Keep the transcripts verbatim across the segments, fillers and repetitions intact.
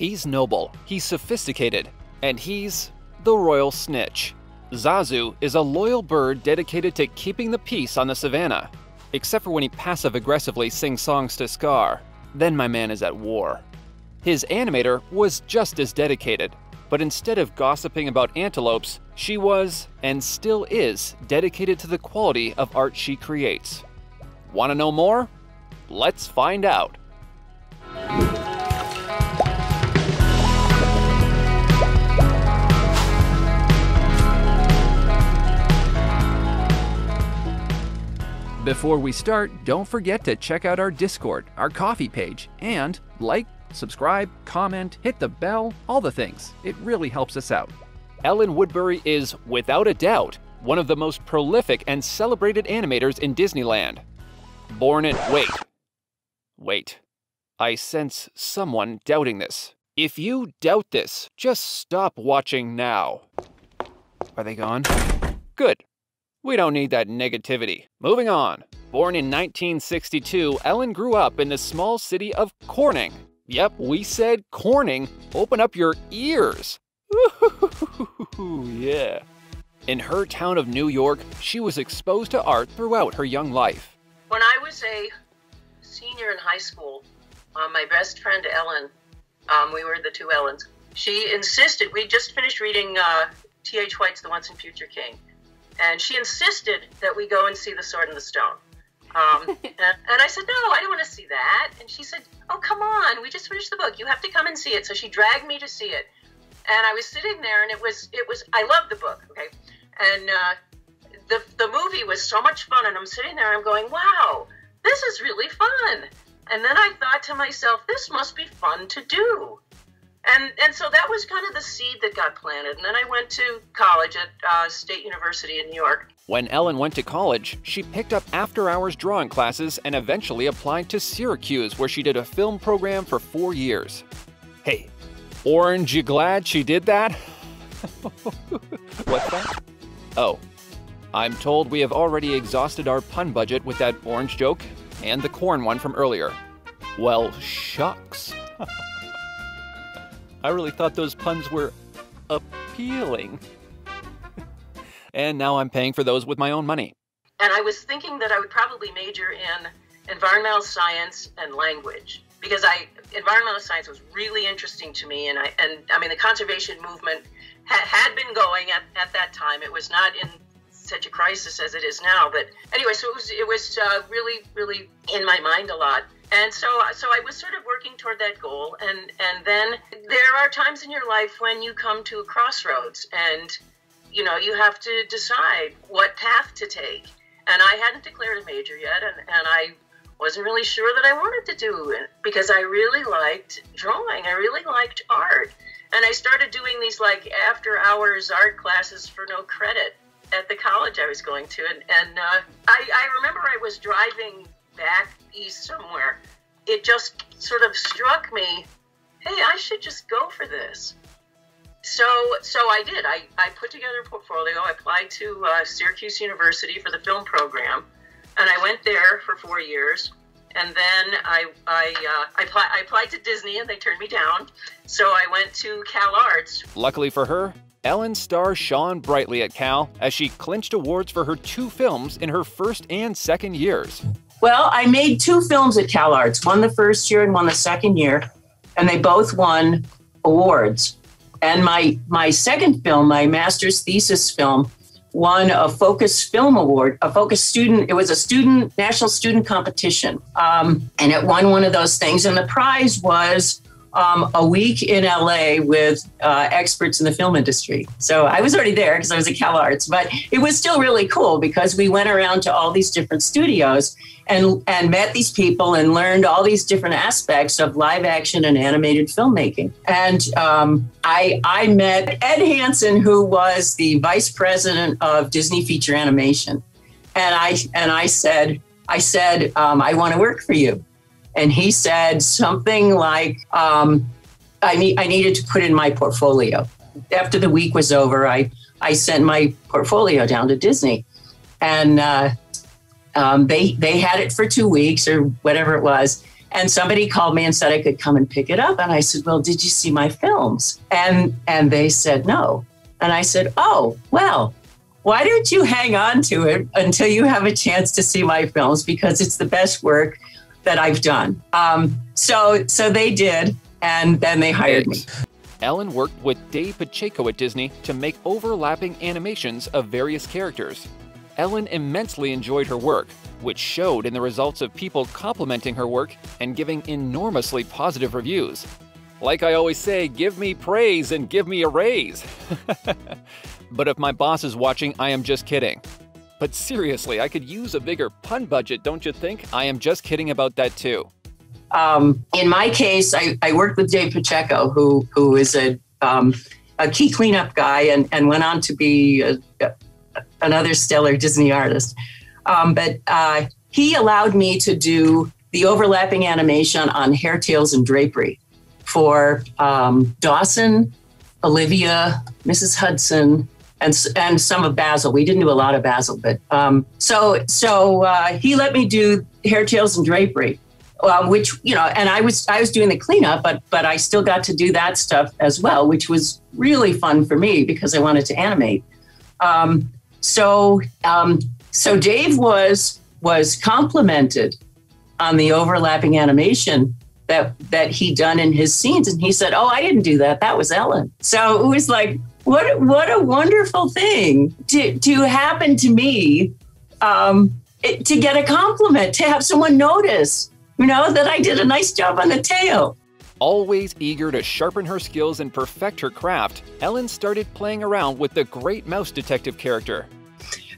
He's noble, he's sophisticated, and he's the royal snitch. Zazu is a loyal bird dedicated to keeping the peace on the savannah, except for when he passive-aggressively sings songs to Scar. Then my man is at war. His animator was just as dedicated, but instead of gossiping about antelopes, she was, and still is, dedicated to the quality of art she creates. Want to know more? Let's find out! Before we start, don't forget to check out our Discord, our coffee page, and like, subscribe, comment, hit the bell, all the things. It really helps us out. Ellen Woodbury is, without a doubt, one of the most prolific and celebrated animators in Disneyland. Born in... Wait. Wait. I sense someone doubting this. If you doubt this, just stop watching now. Are they gone? Good. We don't need that negativity. Moving on. Born in nineteen sixty-two, Ellen grew up in the small city of Corning. Yep, we said Corning. Open up your ears. Ooh, yeah. In her town of New York, she was exposed to art throughout her young life. When I was a senior in high school, uh, my best friend Ellen, um, we were the two Ellens, she insisted, we just finished reading uh, T H White's The Once and Future King. And she insisted that we go and see The Sword in the Stone. Um, and, and I said, no, I don't want to see that. And she said, oh, come on, we just finished the book. You have to come and see it. So she dragged me to see it. And I was sitting there, and it was, it was, I loved the book, okay? And uh, the, the movie was so much fun, and I'm sitting there, I'm going, wow, this is really fun. And then I thought to myself, this must be fun to do. And, and so that was kind of the seed that got planted. And then I went to college at uh, State University in New York. When Ellen went to college, she picked up after-hours drawing classes and eventually applied to Syracuse, where she did a film program for four years. Hey, orange, you glad she did that? What's that? Oh, I'm told we have already exhausted our pun budget with that orange joke and the corn one from earlier. Well, shucks. I really thought those puns were appealing. And now I'm paying for those with my own money. And I was thinking that I would probably major in environmental science and language, because I environmental science was really interesting to me. And I, and I mean, the conservation movement ha had been going at, at that time. It was not in such a crisis as it is now. But anyway, so it was, it was uh, really, really in my mind a lot. And so, so I was sort of working toward that goal, and, and then there are times in your life when you come to a crossroads, and, you know, you have to decide what path to take. And I hadn't declared a major yet, and, and I wasn't really sure that I wanted to do it, because I really liked drawing, I really liked art. And I started doing these, like, after-hours art classes for no credit at the college I was going to, and, and uh, I, I remember I was driving back east somewhere, it just sort of struck me, hey, I should just go for this. So so I did. I, I put together a portfolio. I applied to uh, Syracuse University for the film program, and I went there for four years. And then I, I, uh, I, apply, I applied to Disney, and they turned me down. So I went to CalArts. Luckily for her, Ellen star shone brightly at Cal as she clinched awards for her two films in her first and second years. Well, I made two films at CalArts, one the first year and one the second year, and they both won awards. And my, my second film, my master's thesis film, won a Focus Film Award, a Focus Student, it was a student, national student competition. Um, and it won one of those things. And the prize was um, a week in L A with uh, experts in the film industry. So I was already there because I was at CalArts, but it was still really cool because we went around to all these different studios And, and met these people and learned all these different aspects of live action and animated filmmaking. And um, I, I met Ed Hansen, who was the vice president of Disney Feature Animation. And I, and I said, I, said, um, I want to work for you. And he said something like, um, I, need, I needed to put in my portfolio. After the week was over, I, I sent my portfolio down to Disney. And uh, Um, they, they had it for two weeks or whatever it was. And somebody called me and said I could come and pick it up. And I said, well, did you see my films? And and they said no. And I said, oh, well, why don't you hang on to it until you have a chance to see my films? Because it's the best work that I've done. Um, so so they did. And then they hired me. Ellen worked with Dave Pacheco at Disney to make overlapping animations of various characters. Ellen immensely enjoyed her work, which showed in the results of people complimenting her work and giving enormously positive reviews. Like I always say, give me praise and give me a raise. But if my boss is watching, I am just kidding. But seriously, I could use a bigger pun budget, don't you think? I am just kidding about that too. Um, in my case, I, I worked with Dave Pacheco, who who is a um, a key cleanup guy and, and went on to be a, a, another stellar Disney artist. Um, but uh, he allowed me to do the overlapping animation on hair, tails, and drapery for um, Dawson, Olivia, Missus Hudson, and and some of Basil. We didn't do a lot of Basil, but um, so so uh, he let me do hair, tails, and drapery. Um, which, you know, and I was I was doing the cleanup, but but I still got to do that stuff as well, which was really fun for me because I wanted to animate. Um, so um, so Dave was was complimented on the overlapping animation that that he'd done in his scenes, and he said, "Oh, I didn't do that. That was Ellen." So it was like, what what a wonderful thing to to happen to me, um, it, to get a compliment, to have someone notice. You know, that I did a nice job on the tail. Always eager to sharpen her skills and perfect her craft, Ellen started playing around with the Great Mouse Detective character.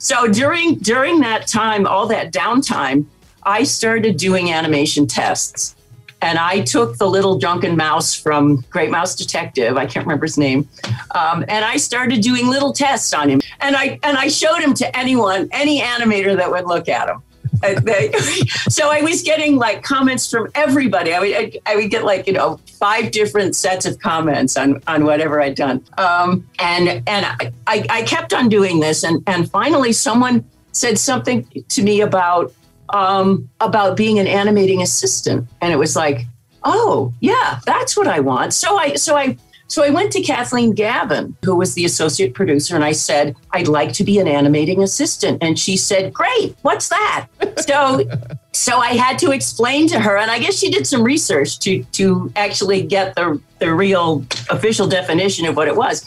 So during during that time, all that downtime, I started doing animation tests. And I took the little drunken mouse from Great Mouse Detective, I can't remember his name, um, and I started doing little tests on him. And I, and I showed him to anyone, any animator that would look at him. So I was getting like comments from everybody. I would, I would get like, you know, five different sets of comments on, on whatever I'd done. Um, and and I, I kept on doing this. And, and finally, someone said something to me about um, about being an animating assistant. And it was like, oh, yeah, that's what I want. So I so I so I went to Kathleen Gavin, who was the associate producer, and I said, I'd like to be an animating assistant. And she said, great, what's that? So so I had to explain to her, and I guess she did some research to to actually get the, the real official definition of what it was.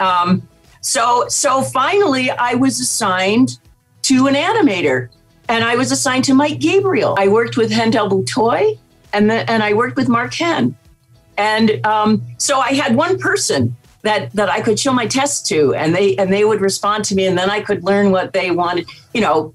Um, so so finally, I was assigned to an animator, and I was assigned to Mike Gabriel. I worked with Hendel Boutoy, and, the, and I worked with Mark Hen. And um, so I had one person that that I could show my tests to, and they and they would respond to me, and then I could learn what they wanted, you know,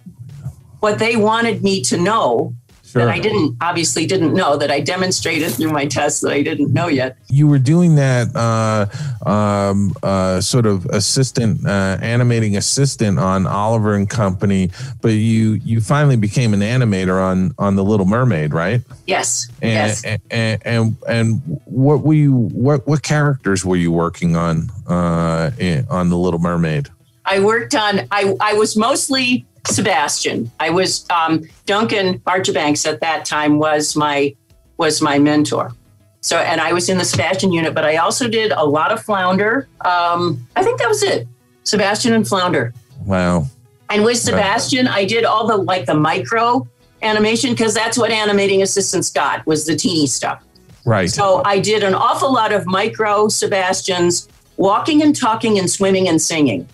what they wanted me to know. Sure. That I didn't obviously didn't know, that I demonstrated through my tests that I didn't know yet. You were doing that uh, um, uh, sort of assistant, uh, animating assistant on Oliver and Company, but you you finally became an animator on on The Little Mermaid, right? Yes. And, yes. And, and and and what were you what what characters were you working on uh, on The Little Mermaid? I worked on I I was mostly. Sebastian. I was um, Duncan Archibanks at that time was my was my mentor. So and I was in the Sebastian unit, but I also did a lot of Flounder. Um, I think that was it. Sebastian and Flounder. Wow. And with Sebastian, wow. I did all the like the micro animation, because that's what animating assistants got, was the teeny stuff. Right. So I did an awful lot of micro Sebastians walking and talking and swimming and singing.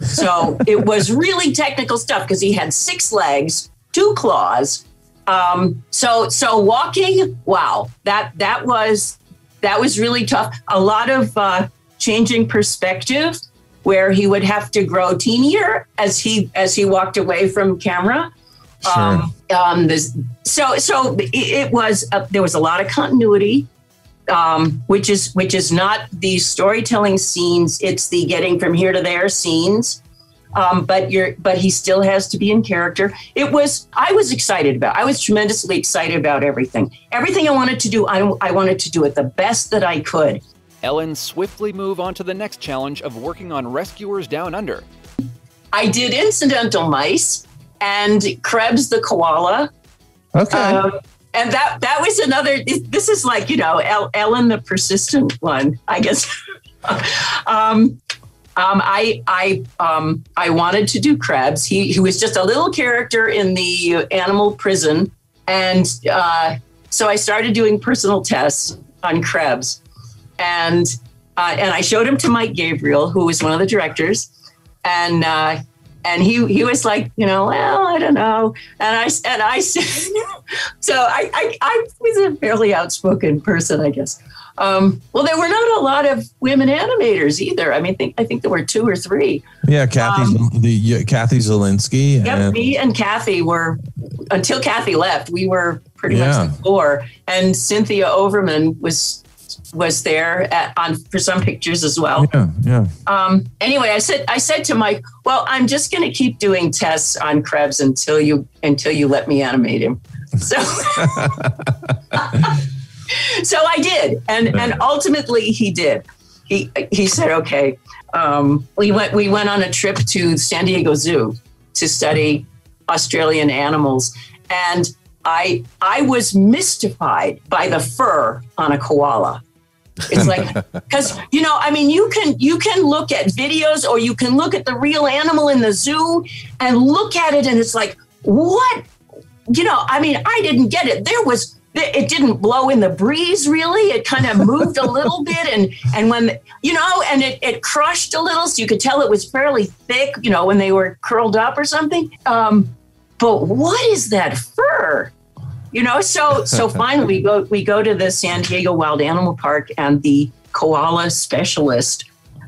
So it was really technical stuff, because he had six legs, two claws. Um, so so walking, wow, that that was that was really tough. A lot of uh, changing perspective, where he would have to grow teenier as he as he walked away from camera. Sure. Um, um, this, so so it, it was uh, there was a lot of continuity. Um, which is which is not the storytelling scenes; it's the getting from here to there scenes. Um, but you're but he still has to be in character. It was I was excited about. I was tremendously excited about everything. Everything I wanted to do, I, I wanted to do it the best that I could. Ellen swiftly moved on to the next challenge of working on Rescuers Down Under. I did incidental mice and Krebs the koala. Okay. Uh, And that that was another, this is like, you know, Ellen, the persistent one, I guess. um, Um, I I um, I wanted to do Krebs. He, he was just a little character in the animal prison, and uh, so I started doing personal tests on Krebs, and uh, and I showed him to Mike Gabriel, who was one of the directors, and uh, and he he was like, you know, well, I don't know, and I and I so I, I I was a fairly outspoken person, I guess. Um, well, there were not a lot of women animators either. I mean, think, I think there were two or three. Yeah, Kathy, um, the, yeah, Kathy Zielinski. Yep, and me and Kathy were, until Kathy left, we were pretty yeah. much the four. And Cynthia Overman was was there at, on for some pictures as well. Yeah, yeah. Um, anyway, I said I said to Mike, well, I'm just going to keep doing tests on Krebs until you until you let me animate him. So. So I did, and and ultimately he did. He he said, okay. Um, we went we went on a trip to San Diego Zoo to study Australian animals, and I I was mystified by the fur on a koala. It's like, because you know, I mean, you can you can look at videos or you can look at the real animal in the zoo and look at it, and it's like, what? You know, I mean, I didn't get it. There was. It didn't blow in the breeze, really. It kind of moved a little bit. And, and when, you know, and it, it crushed a little. So you could tell it was fairly thick, you know, when they were curled up or something. Um, but what is that fur? You know, so so finally we go, we go to the San Diego Wild Animal Park, and the koala specialist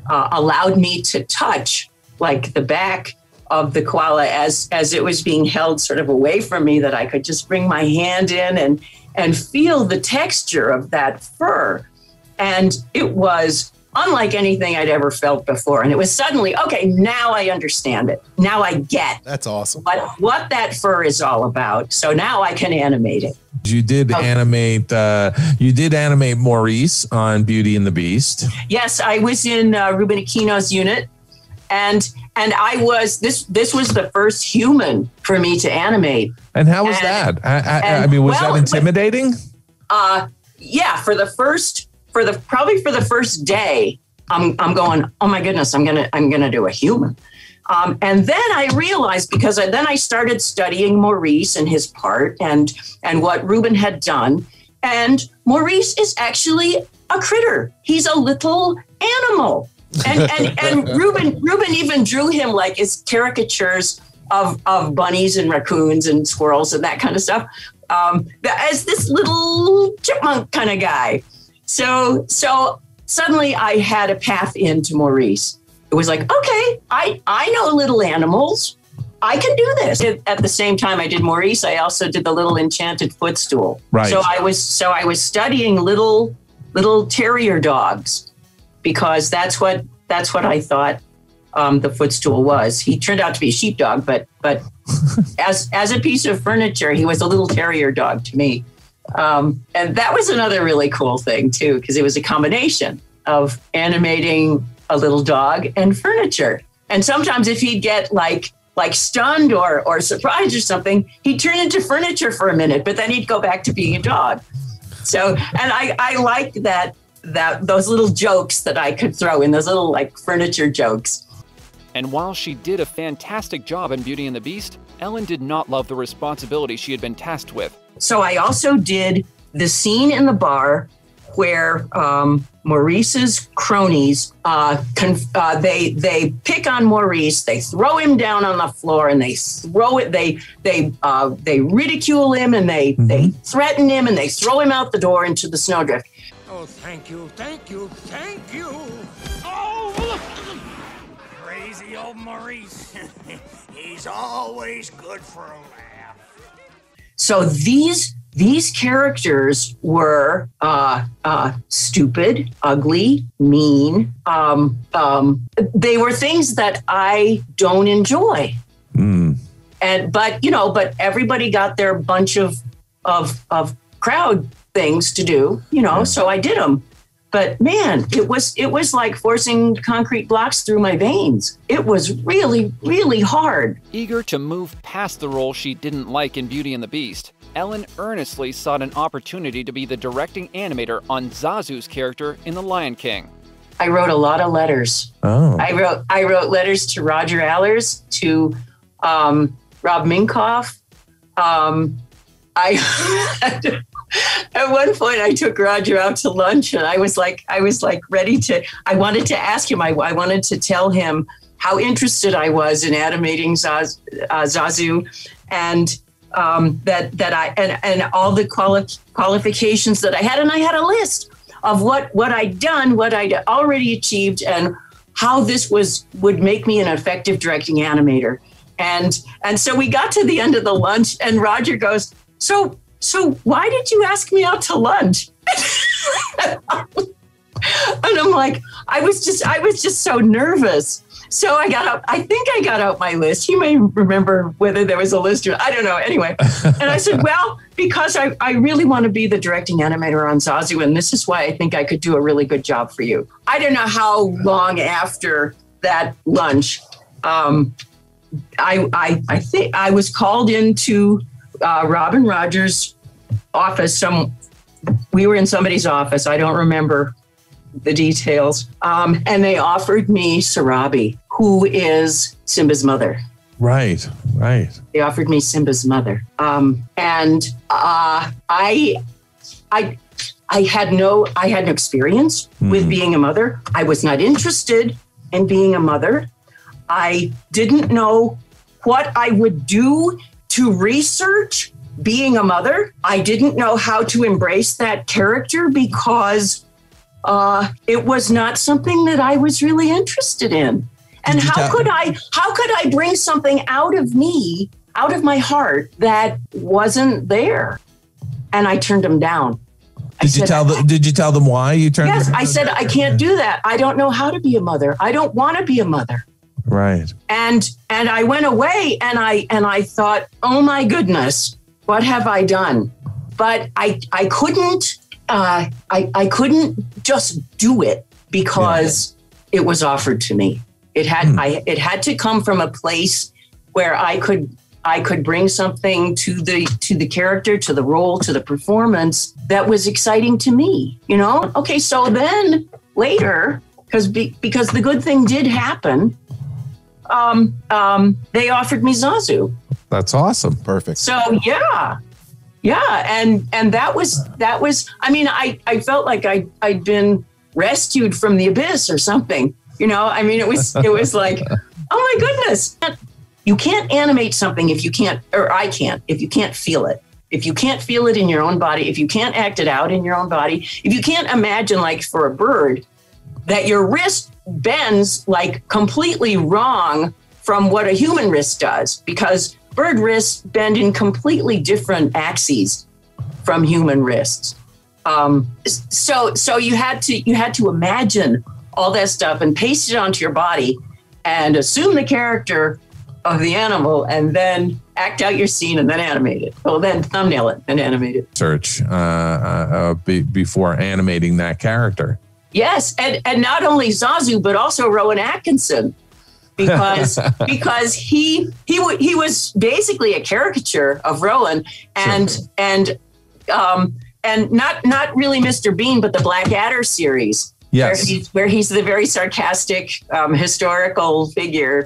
uh, allowed me to touch like the back of the koala as, as it was being held sort of away from me, that I could just bring my hand in and and feel the texture of that fur. And it was unlike anything I'd ever felt before. And it was suddenly, okay, now I understand it. Now I get. That's awesome. What, what that fur is all about. So now I can animate it. You did okay. animate, uh, you did animate Maurice on Beauty and the Beast. Yes, I was in uh, Ruben Aquino's unit. And and I was, this this was the first human for me to animate. And how was and, that? I, I, and, I mean, was well, that intimidating? Uh, yeah, for the first, for the, probably for the first day, I'm, I'm going, oh my goodness, I'm going to, I'm going to do a human. Um, and then I realized, because I, then I started studying Maurice and his part and, and what Ruben had done. And Maurice is actually a critter. He's a little animal. and and and Ruben Ruben even drew him like his caricatures of of bunnies and raccoons and squirrels and that kind of stuff, um, as this little chipmunk kind of guy. So so suddenly I had a path into Maurice. It was like, okay, I I know little animals, I can do this. At the same time I did Maurice, I also did the little enchanted footstool. Right. So I was so I was studying little little terrier dogs, because that's what that's what I thought um, the footstool was. He turned out to be a sheepdog, but but as as a piece of furniture, he was a little terrier dog to me, um, and that was another really cool thing too, because it was a combination of animating a little dog and furniture. And sometimes if he'd get like like stunned or or surprised or something, he'd turn into furniture for a minute, but then he'd go back to being a dog. So and I I liked that. That those little jokes that I could throw in, those little like furniture jokes. And while she did a fantastic job in Beauty and the Beast, Ellen did not love the responsibility she had been tasked with. So I also did the scene in the bar where um, Maurice's cronies, uh, conf uh, they they pick on Maurice, they throw him down on the floor, and they throw it. They they uh, they ridicule him, and they mm-hmm. they threaten him, and they throw him out the door into the snowdrift. Oh, thank you, thank you, thank you. Oh, look. Crazy old Maurice. He's always good for a laugh. So these these characters were uh, uh, stupid, ugly, mean. Um, um, they were things that I don't enjoy. Mm. And but, you know, but everybody got their bunch of of of crowd things to do, you know, so I did them. But man, it was it was like forcing concrete blocks through my veins. It was really, really hard. Eager to move past the role she didn't like in Beauty and the Beast, Ellen earnestly sought an opportunity to be the directing animator on Zazu's character in The Lion King. I wrote a lot of letters. Oh. I wrote I wrote letters to Roger Allers, to um, Rob Minkoff. Um, I at one point I took Roger out to lunch, and I was like I was like ready to. I wanted to ask him. I, I wanted to tell him how interested I was in animating Zaz, uh, Zazu, and um, that that I and and all the quali qualifications that I had, and I had a list of what what I'd done, what I'd already achieved, and how this was would make me an effective directing animator. And and so we got to the end of the lunch, and Roger goes, "So so why did you ask me out to lunch?" And I'm like, I was just I was just so nervous. So I got out, I think I got out my list. You may remember whether there was a list or I don't know. Anyway, and I said, well, because I, I really want to be the directing animator on Zazu, and this is why I think I could do a really good job for you. I don't know how long after that lunch, um, I, I, I think I was called into uh, Robin Rogers' office. Some, we were in somebody's office. I don't remember the details, um, and they offered me Sarabi, who is Simba's mother. Right, right. They offered me Simba's mother, um, and uh, I, I, I had no, I had no experience mm. with being a mother. I was not interested in being a mother. I didn't know what I would do to research being a mother. I didn't know how to embrace that character because Uh, it was not something that I was really interested in. And how could I, how could I bring something out of me, out of my heart that wasn't there? And I turned them down. Did you tell them, did you tell them why you turned them down? Yes, I said, I can't do that. I don't know how to be a mother. I don't want to be a mother. Right. And, and I went away and I, and I thought, oh my goodness, what have I done? But I, I couldn't. Uh, I, I couldn't just do it because yeah. it was offered to me. It had mm. I it had to come from a place where I could I could bring something to the to the character, to the role, to the performance that was exciting to me. You know? Okay, so then later, because be, because the good thing did happen, um, um, they offered me Zazu. That's awesome. Perfect. So yeah. Yeah. And and that was that was I mean, I, I felt like I, I'd been rescued from the abyss or something, you know, I mean, it was it was like, oh, my goodness, you can't animate something if you can't or I can't if you can't feel it, if you can't feel it in your own body, if you can't act it out in your own body, if you can't imagine, like for a bird, that your wrist bends like completely wrong from what a human wrist does, because bird wrists bend in completely different axes from human wrists. Um, so, so you had to you had to imagine all that stuff and paste it onto your body, and assume the character of the animal, and then act out your scene, and then animate it. Well, then thumbnail it and animate it. Search uh, uh, be, before animating that character. Yes, and and not only Zazu, but also Rowan Atkinson. because because he he w he was basically a caricature of Rowan, and sure. and um, and not not really Mister Bean, but the Blackadder series, yes, where he's, where he's the very sarcastic um, historical figure,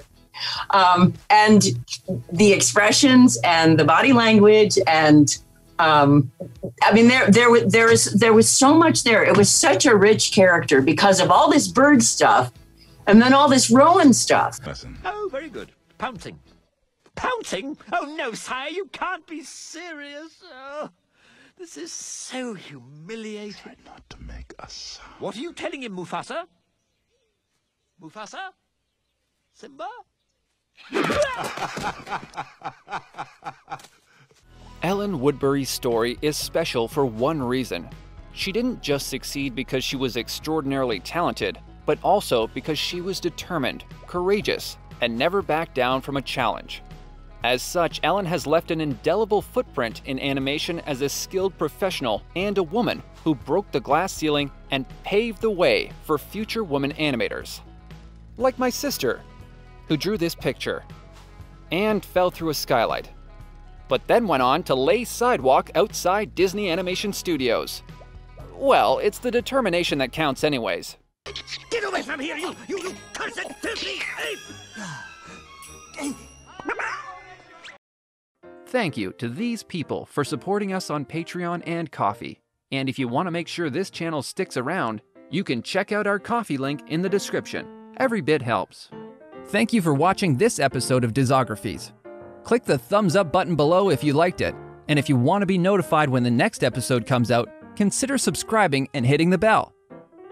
um, and the expressions and the body language and um, I mean there there was there was there was so much there. It was such a rich character because of all this bird stuff. And then all this Rowan stuff. Oh, very good. Pouncing. Pouncing? Oh, no, sire, you can't be serious. Oh, this is so humiliating. Try not to make a sound. What are you telling him, Mufasa? Mufasa? Simba? Ellen Woodbury's story is special for one reason. She didn't just succeed because she was extraordinarily talented, but also because she was determined, courageous, and never backed down from a challenge. As such, Ellen has left an indelible footprint in animation as a skilled professional and a woman who broke the glass ceiling and paved the way for future women animators. Like my sister, who drew this picture and fell through a skylight. but then went on to lay sidewalk outside Disney Animation Studios. Well, it's the determination that counts anyways. Get away from here, you, you, you cursed, filthy ape! Thank you to these people for supporting us on Patreon and Ko-fi. And if you want to make sure this channel sticks around, you can check out our Ko-fi link in the description. Every bit helps. Thank you for watching this episode of Dizographies. Click the thumbs up button below if you liked it, and if you want to be notified when the next episode comes out, consider subscribing and hitting the bell.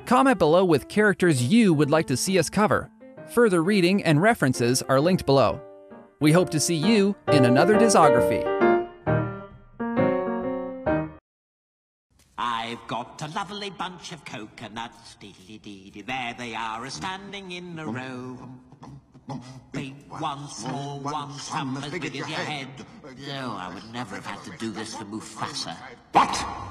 Comment below with characters you would like to see us cover. Further reading and references are linked below. We hope to see you in another Dizography. I've got a lovely bunch of coconuts, dee-dee-dee-dee, there they are, a-standing in a row. Big one, small one, some as big as your head. No, I would never have had to do this for Mufasa. What?